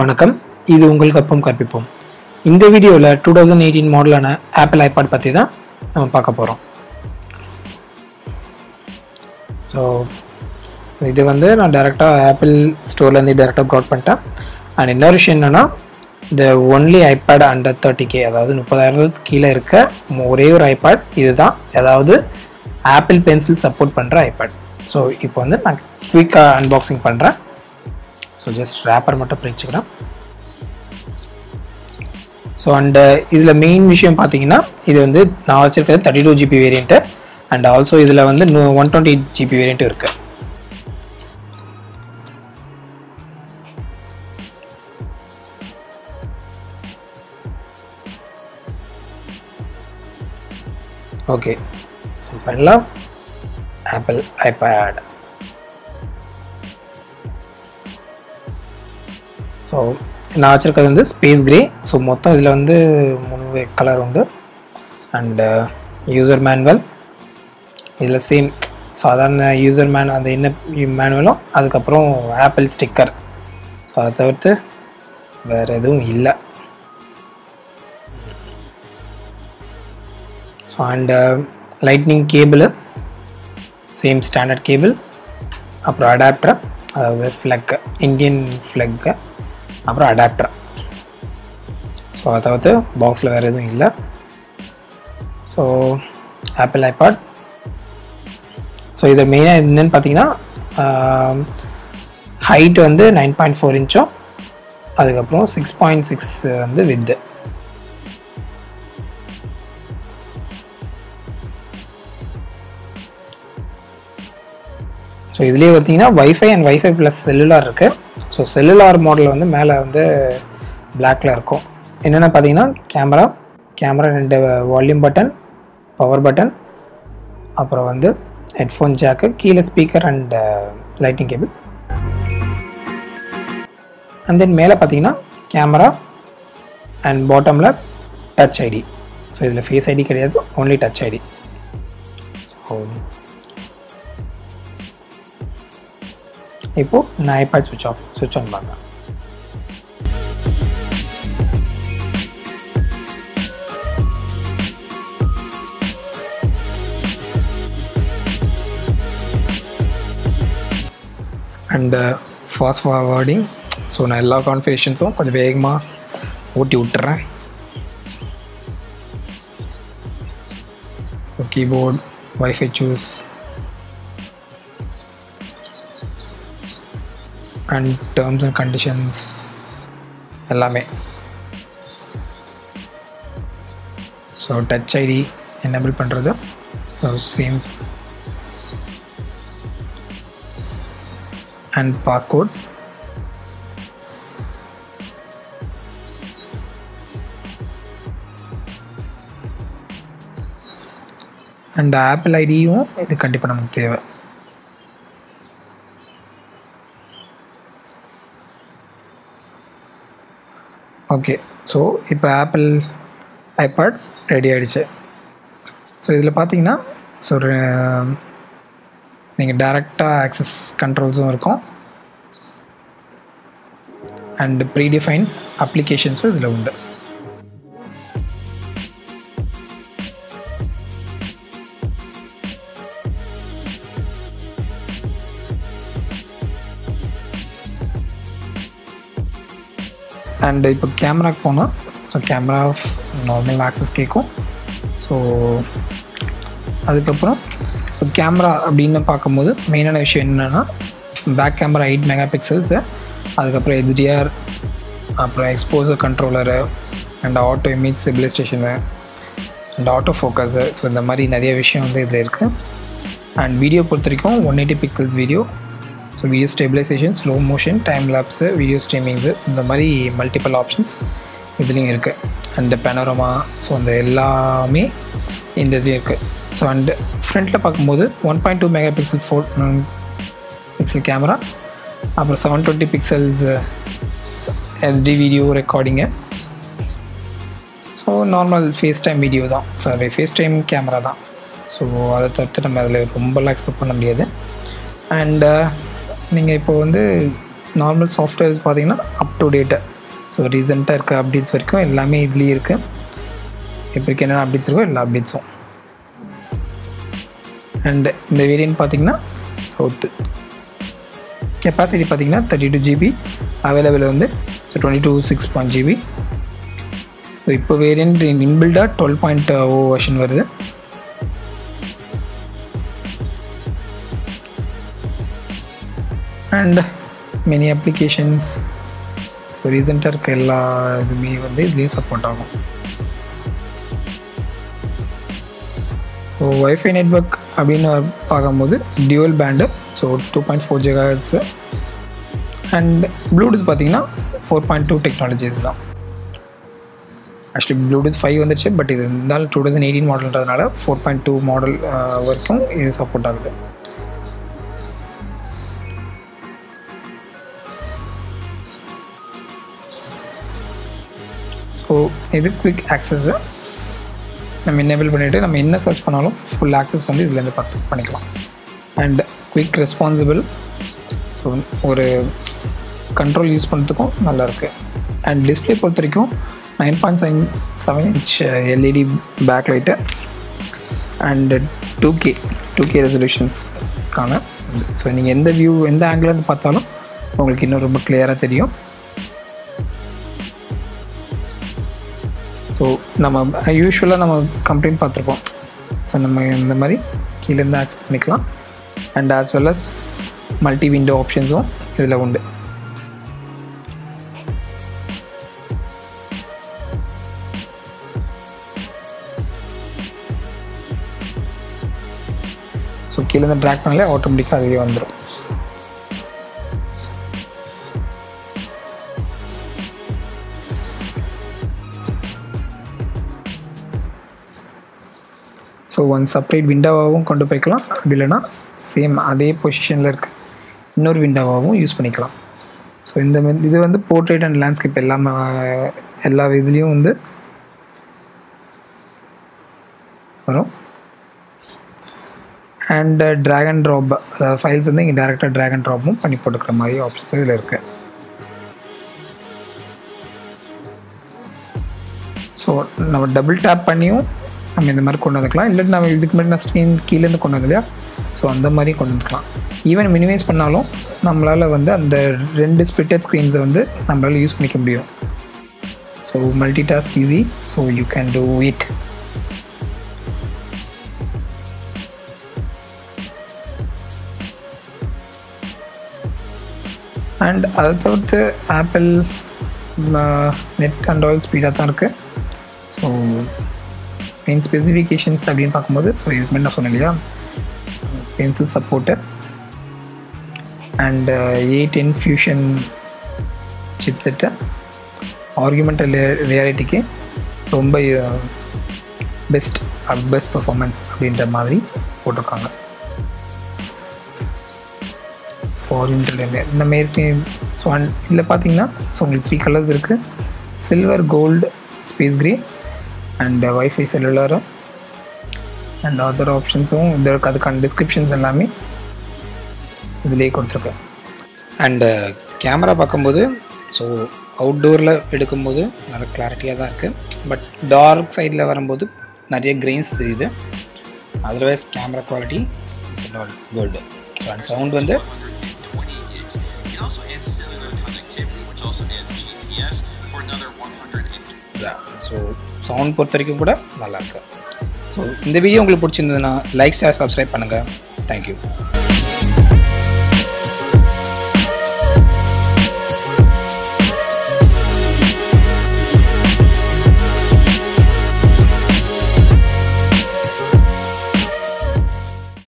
வணக்கம், இது உங்கள் கற்போம் கற்பிப்போம். இந்த வீடியோவில் 2018 மாடலான ஆப்பிள் ஐபாட் பற்றி தான் நம்ம பார்க்க போகிறோம். ஸோ இது வந்து நான் டேரெக்டாக ஆப்பிள் ஸ்டோர்லேருந்து டேரெக்டாக ப்ராட் பண்ணிட்டேன். அண்ட் இன்னொரு விஷயம் என்னென்னா, இந்த ஒன்லி ஐபேட் அண்டர் 30K, அதாவது 30,000 கீழே இருக்க ஒரே ஒரு ஐபேட் இது தான். அதாவது ஆப்பிள் பென்சில் சப்போர்ட் பண்ணுற ஐபேட். ஸோ இப்போ வந்து நான் குயிக்காக அன்பாக்சிங் பண்ணுறேன். ஸோ ஜஸ்ட் ரேப்பர் மட்டும் பிரிச்சுக்கிறேன். ஸோ அண்டு இதில் மெயின் விஷயம் பார்த்தீங்கன்னா, இது வந்து நான் வச்சுருக்கிறது 32GB வேரியண்ட்டு. அண்ட் ஆல்சோ இதில் வந்து 128GB வேரியண்ட்டு இருக்குது. ஓகே, ஸோ ஃபைனலாக ஆப்பிள் ஐபேட். ஸோ நான் வச்சுருக்கிறது வந்து ஸ்பேஸ் கிரே. ஸோ மொத்தம் இதில் வந்து 3 கலர் உண்டு. அண்டு யூசர் மேனுவல், இதில் சேம் சாதாரண யூசர் மேனுவல், அந்த இன்ன மேனுவலும், அதுக்கப்புறம் ஆப்பிள் ஸ்டிக்கர். ஸோ அதை தவிர்த்து வேறு எதுவும் இல்லை. So and lightning cable, same standard cable. அப்புறம் அடாப்டர், அதாவது ஃப்ளக்கு, இந்தியன் ஃப்ளக்கு, அப்புறம் அடாப்டர். ஸோ அதை தவிர்த்து பாக்ஸில் வேறு எதுவும் இல்லை. So apple iPod. ஸோ இதை மெயினாக என்னென்னு பார்த்தீங்கன்னா, ஹைட் வந்து 9.4 inches, அதுக்கப்புறம் 6.6 வந்து வித்து. ஸோ இதுலேயே பார்த்தீங்கன்னா wifi and wifi plus cellular இருக்குது. ஸோ செல்லுலார் மாடல் வந்து மேலே வந்து பிளாக்ல இருக்கும். என்னென்ன பார்த்தீங்கன்னா, camera 2 volume button, power button, அப்புறம் வந்து ஹெட்ஃபோன் ஜாக்கு, கீழே speaker and lighting cable. And then மேலே பார்த்தீங்கன்னா கேமரா அண்ட் பாட்டமில் டச் ஐடி. ஸோ இதில் ஃபேஸ் ஐடி கிடையாது, ஓன்லி டச் ஐடி. ஸோ இப்போது நான் ஐபேட் ஸ்விட்ச் ஆன் பண்ணுறேன். And fast forwarding. ஸோ நான் எல்லா கான்ஃபிகரேஷன்ஸும் கொஞ்சம் வேகமாக ஓட்டி விட்டுறேன். So keyboard, wifi choose, and terms and conditions எல்லாமே. ஸோ டச் ஐடி எனேபிள் பண்ணுறது. So same and passcode. And Apple ஐடியும் இது கண்டிப்பாக நமக்கு தேவை. ஓகே, ஸோ இப்போ ஆப்பிள் ஐபாட் ரெடி ஆகிடுச்சு. ஸோ இதில் பார்த்தீங்கன்னா, ஸோ நீங்கள் டேரெக்டாக ஆக்சஸ் கண்ட்ரோல்ஸும் இருக்கும். அண்டு ப்ரீடிஃபைன் அப்ளிகேஷன்ஸும் இதில் உண்டு. அண்டு இப்போ கேமராக்கு போனால், ஸோ கேமரா நார்மல் ஆக்சஸ் கேட்கும். ஸோ அதுக்கப்புறம் ஸோ கேமரா அப்படின்னு பார்க்கும்போது மெயினான விஷயம் என்னென்னா, பேக் கேமரா 8 MP, அதுக்கப்புறம் HDR, அப்புறம் exposure controller, and auto image stabilisation, and auto focus. So இந்த மாதிரி நிறைய விஷயம் வந்து இதில் இருக்குது. அண்ட் வீடியோ பொறுத்த வரைக்கும் 180 pixels video. So video stabilisation, slow motion, time lapse, video streamings, இந்த மாதிரி மல்டிபிள் ஆப்ஷன்ஸ் இதுலேயும் இருக்குது. அண்டு பெனோரமா, ஸோ அந்த எல்லாமே இந்த இதுலேயும் இருக்குது. ஸோ அண்டு ஃப்ரண்ட்டில் பார்க்கும்போது 1.2 MP 4 MP கேமரா, அப்புறம் 720 pixels HD video recording. So normal FaceTime video தான், சாரி ஃபேஸ் டைம் கேமரா தான். ஸோ அதை தவிர்த்து நம்ம அதில் ரொம்பலாம் எக்ஸ்பெக்ட் பண்ண முடியாது. அண்டு நீங்கள் இப்போ வந்து normal software is up to date. So recent updates varaikum ellame idli irukku. Eppadikku enna updates irukko ella updates um. And in the variant so capacity 32 GB available on the, so 22.6 GB. So ipo variant in inbuilt 12.0 version varudhu. And many applications, so recent support. So Wi-Fi network dual band, so 2.4 GHz and Bluetooth 4.2 technologies. Actually Bluetooth 5 on the chip, but it is 2018 model 4.2 model work is support. So this is quick access. We enable it, search full access and quick responsible. So control use and display 9.7 inch LED backlight and 2K resolutions. So in the view in the angle you clear. So usually we complain, so we can access it, and as well as multi window options. So we can drag it automatically. So one separate window kondu poikalam adilana same adhe position la irukku innor window use panikalam. So idu portrait and landscape ella vidiliyum varum. And drag and drop files direct drag and drop panni podukra mari options idla irukku. So now double tap panniyum screen. So even minimize pannalum splitted screens use. So multitask easy, so you can do it. And other Apple net and oil speed. So in specifications, so pencil support and 8 fusion chipset argument reality best performance. So 3 colors: silver, gold, space gray, and Wi-Fi cellular and other options. There are descriptions and camera. So outdoor la clarity, but dark side la varumbodhu nariya grains theriyudhu. Otherwise camera quality is all good. So, and sound vandu it also adds cellular connectivity, which also adds GPS for another 100. So sound portharikkum kuda nalla irukku. So indha video ungalku pidichirundha na like share subscribe pannunga. Thank you.